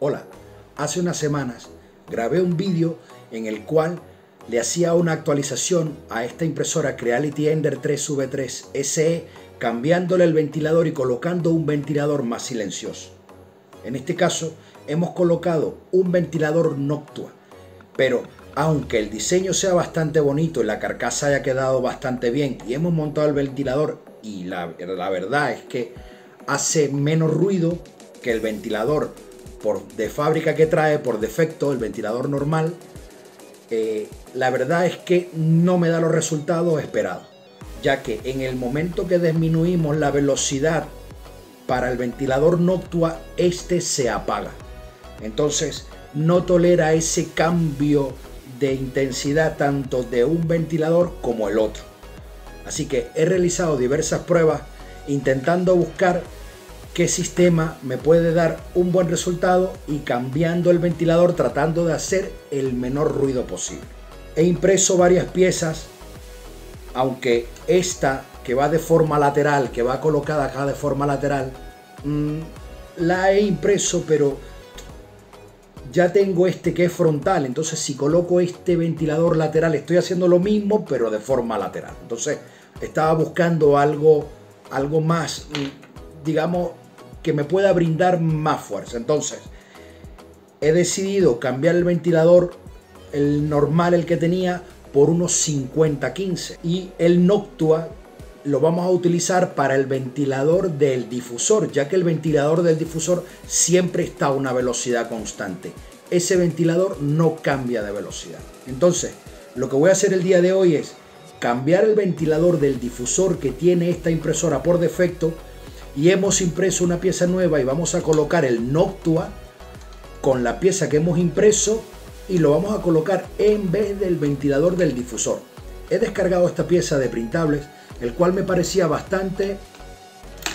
Hola, hace unas semanas grabé un vídeo en el cual le hacía una actualización a esta impresora Creality Ender 3 V3 SE cambiándole el ventilador y colocando un ventilador más silencioso. En este caso hemos colocado un ventilador Noctua, pero aunque el diseño sea bastante bonito y la carcasa haya quedado bastante bien y hemos montado el ventilador y la verdad es que hace menos ruido que el ventilador de fábrica que trae por defecto, el ventilador normal, la verdad es que no me da los resultados esperados, ya que en el momento que disminuimos la velocidad para el ventilador Noctua, este se apaga. Entonces no tolera ese cambio de intensidad tanto de un ventilador como el otro. Así que he realizado diversas pruebas intentando buscar qué sistema me puede dar un buen resultado y cambiando el ventilador, tratando de hacer el menor ruido posible. He impreso varias piezas, aunque esta que va de forma lateral, que va colocada acá de forma lateral, la he impreso, pero ya tengo este que es frontal. Entonces si coloco este ventilador lateral, estoy haciendo lo mismo pero de forma lateral. Entonces estaba buscando algo más, digamos, que me pueda brindar más fuerza. Entonces he decidido cambiar el ventilador, el normal, el que tenía, por unos 50-15, y el Noctua lo vamos a utilizar para el ventilador del difusor, ya que el ventilador del difusor siempre está a una velocidad constante. Ese ventilador no cambia de velocidad. Entonces lo que voy a hacer el día de hoy es cambiar el ventilador del difusor que tiene esta impresora por defecto, y hemos impreso una pieza nueva y vamos a colocar el Noctua con la pieza que hemos impreso y lo vamos a colocar en vez del ventilador del difusor. He descargado esta pieza de Printables, el cual me parecía bastante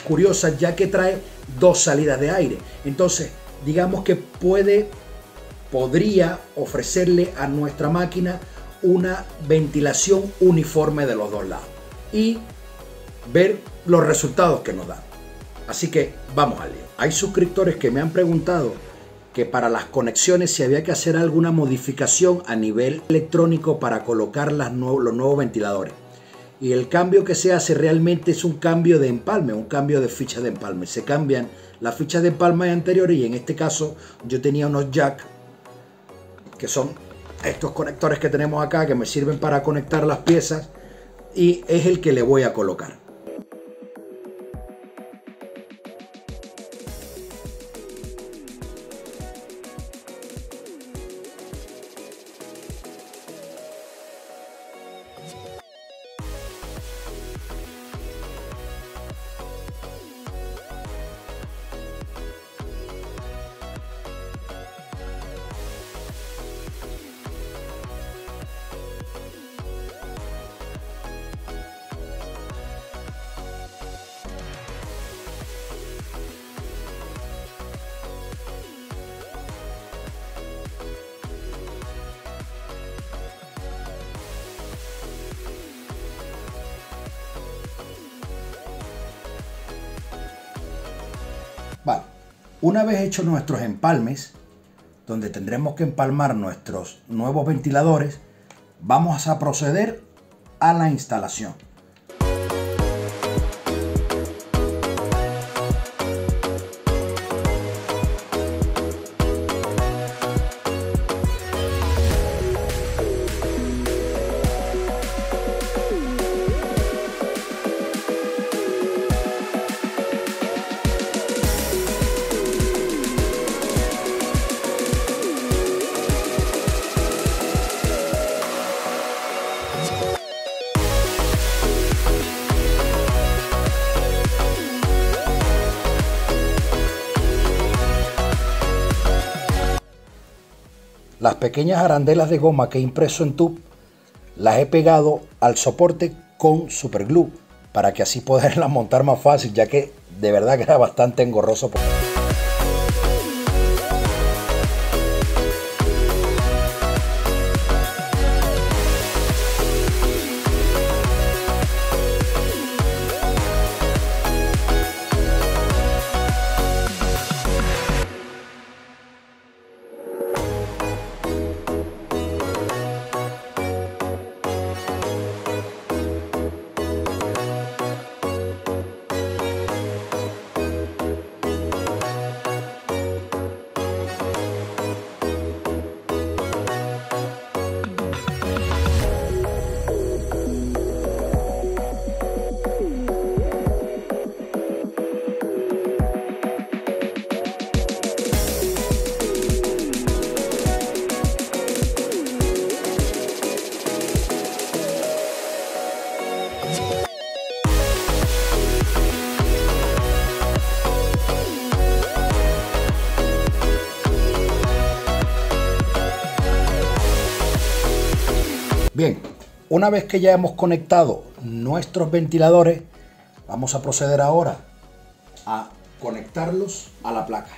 curiosa, ya que trae dos salidas de aire. Entonces digamos que podría ofrecerle a nuestra máquina una ventilación uniforme de los dos lados y ver los resultados que nos da. Así que vamos al lío. Hay suscriptores que me han preguntado que para las conexiones si había que hacer alguna modificación a nivel electrónico para colocar los nuevos ventiladores. Y el cambio que se hace realmente es un cambio de empalme, un cambio de fichas de empalme. Se cambian las fichas de empalme anteriores, y en este caso yo tenía unos jack, que son estos conectores que tenemos acá, que me sirven para conectar las piezas, y es el que le voy a colocar. Vale, una vez hechos nuestros empalmes, donde tendremos que empalmar nuestros nuevos ventiladores, vamos a proceder a la instalación. Las pequeñas arandelas de goma que he impreso en tube las he pegado al soporte con superglue para que así poderlas montar más fácil, ya que de verdad que era bastante engorroso. Bien, una vez que ya hemos conectado nuestros ventiladores, vamos a proceder ahora a conectarlos a la placa.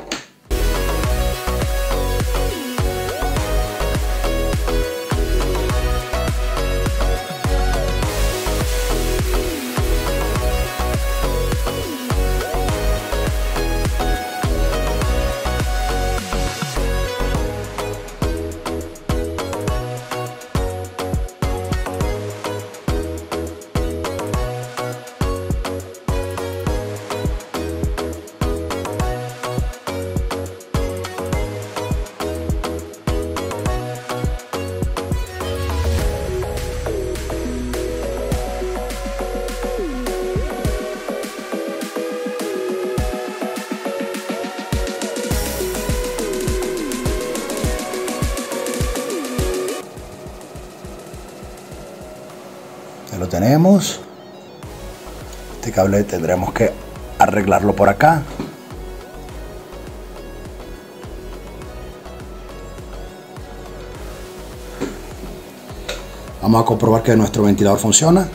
Lo tenemos. Este cable tendremos que arreglarlo por acá. Vamos a comprobar que nuestro ventilador funciona.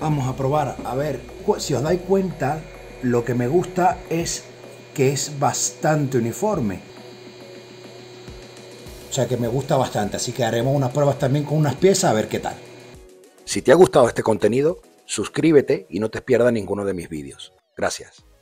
Vamos a probar, a ver, si os dais cuenta, lo que me gusta es que es bastante uniforme. O sea que me gusta bastante, así que haremos unas pruebas también con unas piezas a ver qué tal. Si te ha gustado este contenido, suscríbete y no te pierdas ninguno de mis vídeos. Gracias.